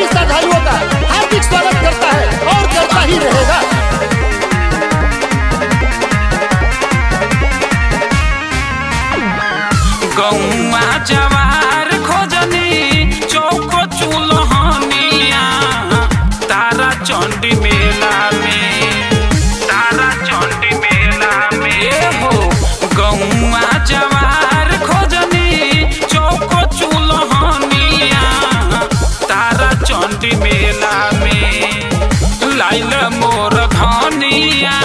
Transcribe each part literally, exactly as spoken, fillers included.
सभी श्रद्धालुओं का हार्दिक स्वागत करता है और करता ही रहेगा। गौमा जवार खोजनी चौक चूल्हनिया तारा चंडी मेला में, तारा चंडी मेला में हो। गौमा जवार खोजनी चौक चूल्हनिया तारा चंडी मेला में लाइल मोर धनिया।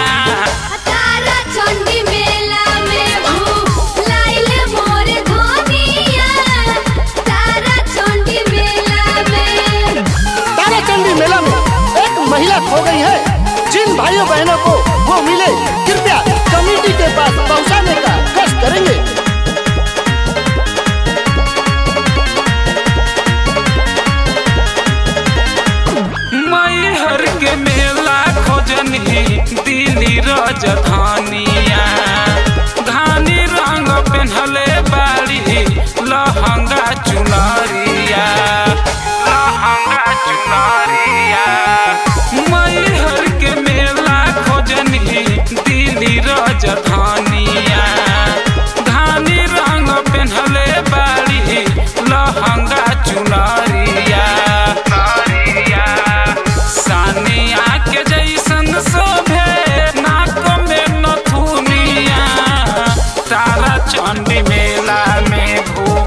हो गई है, जिन भाइयों बहनों को वो मिले कृपया कमेटी के पास पहुंचाने का कष्ट करेंगे। मैहर के मेला खोजनी दिली रजधानिया धानी रंग पहनले बाड़ी लहंगा चुनारिया, लहंगा चुनारिया। मैहर के मेला खोजनी दिली रजधानिया धानी रंग पहनले बाड़ी लहंगा चुनारिया। सानिया के जैसन शोभे नाक में नथुनिया तारा चंडी मेला में भू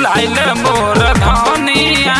लाइल मोर धनिया।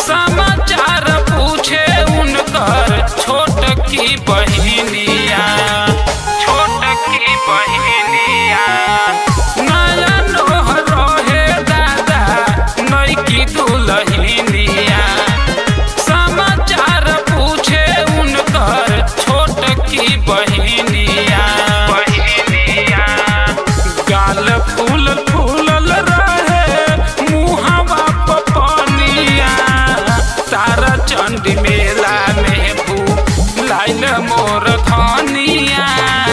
समाचार पूछे उनकर छोट की बहनिया, छोट की बहनिया। नया नोह रोहे दादा नैकी दुलहनिया समाचार पूछे उनकर छोट की बहनिया, बहनिया। गाल फूल फूलल तारा चंडी मेला में भू लाइल मोर धनिया।